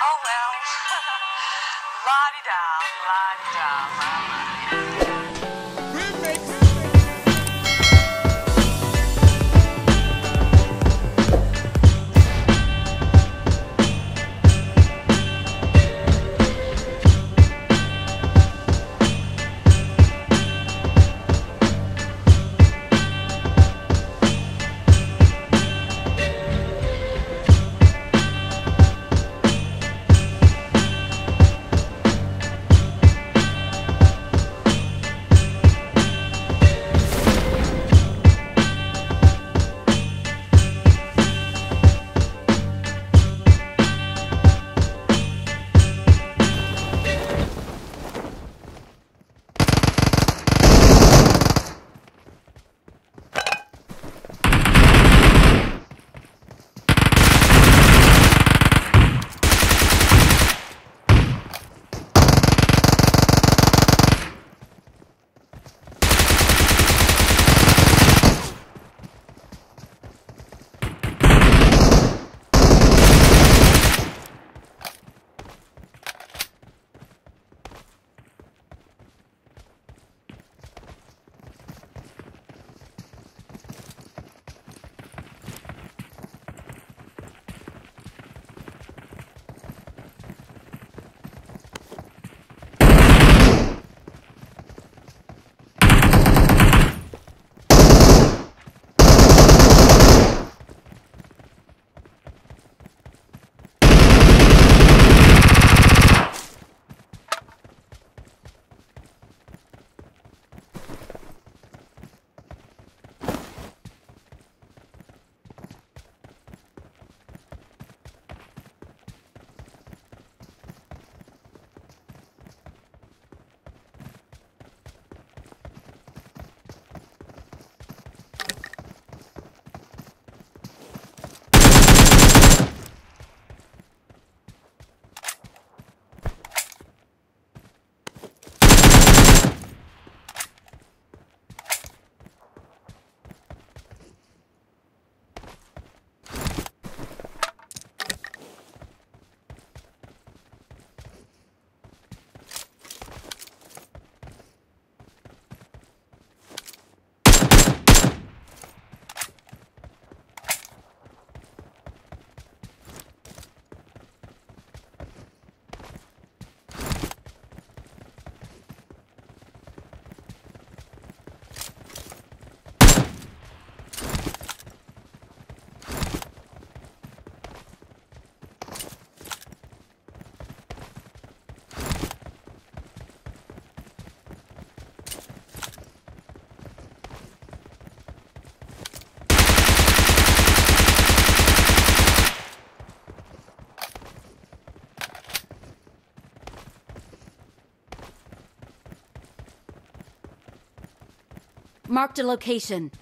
Oh well. La-di-da, la-di-da, la-di-da. Marked a location.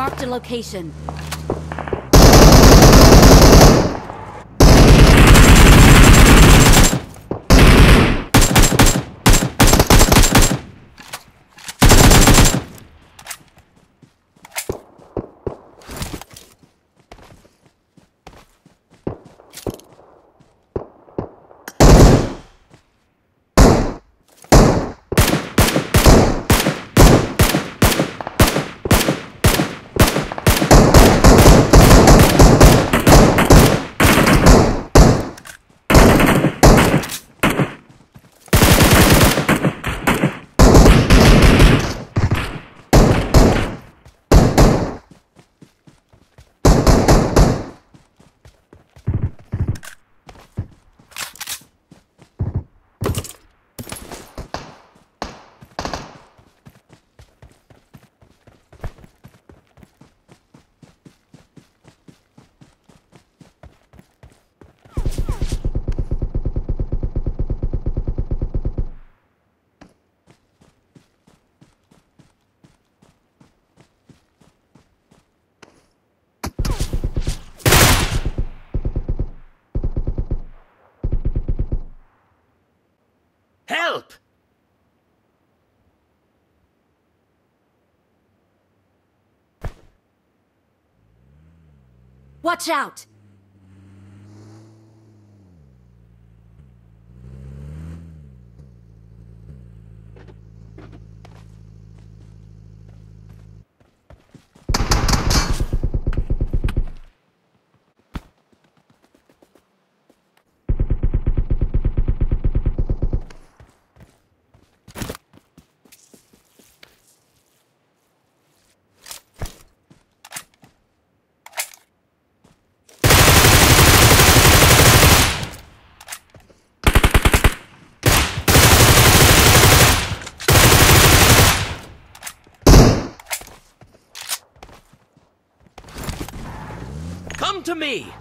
Marked a location. Help! Watch out! Come to me!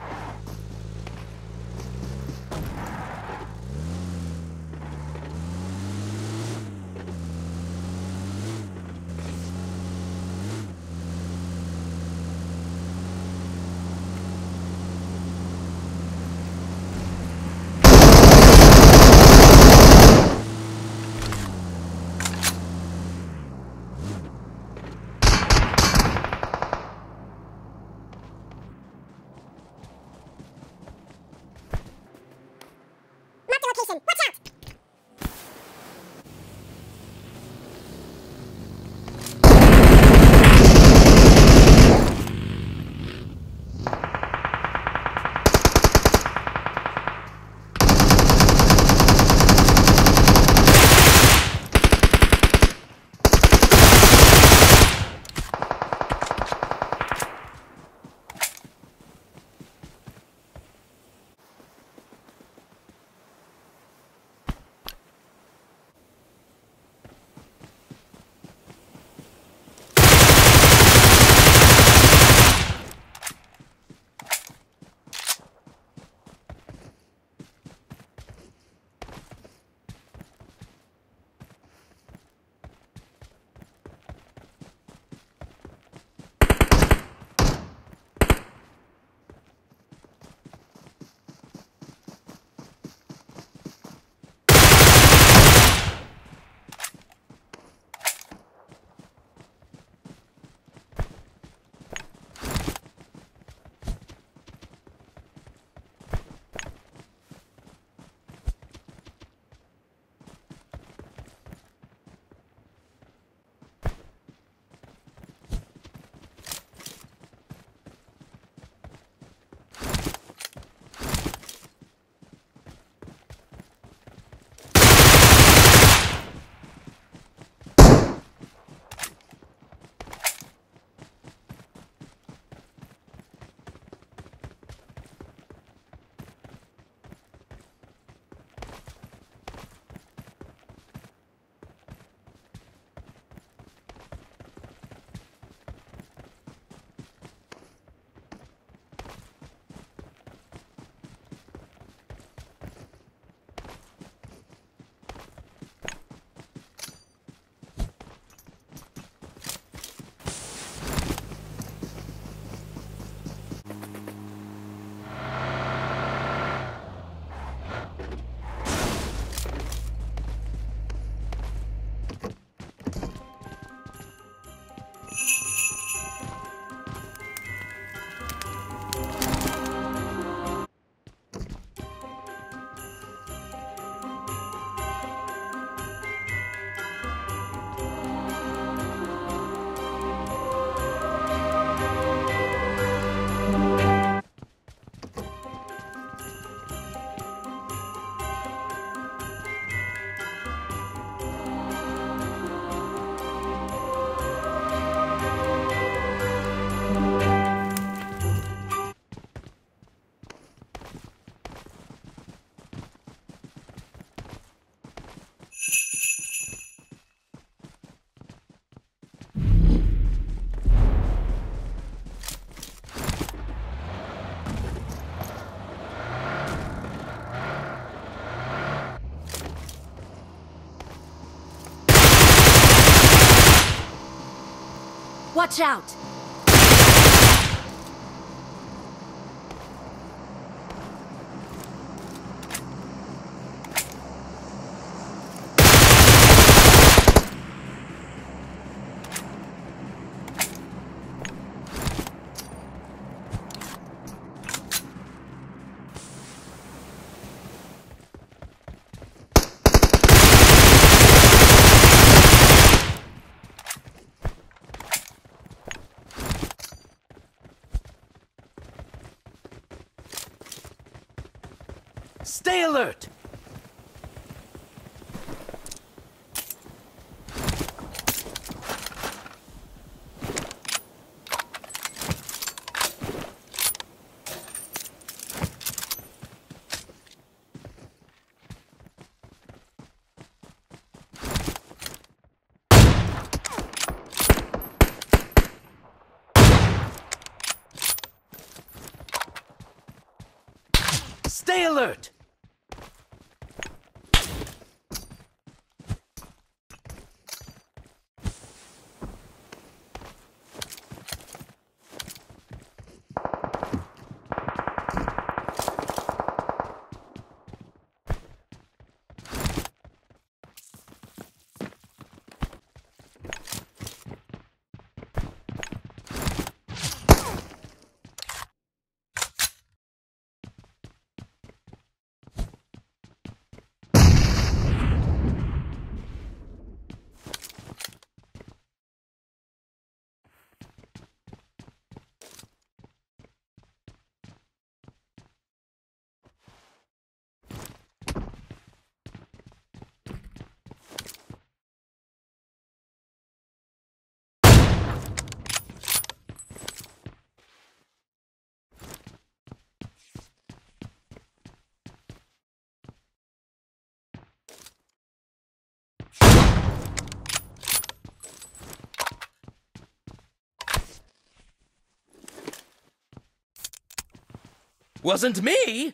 Watch out! Stay alert! Stay alert! Wasn't me!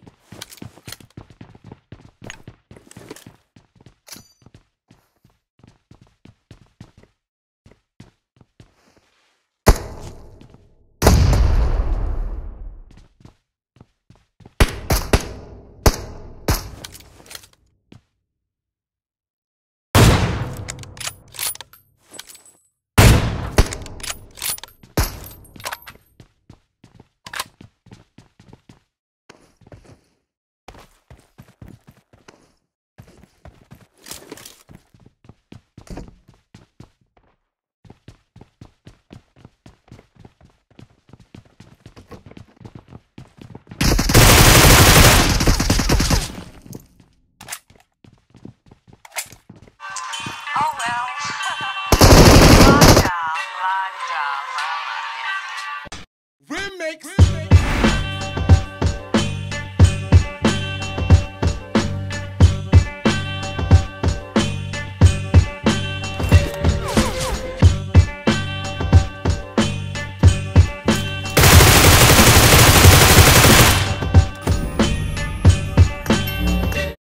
Remix!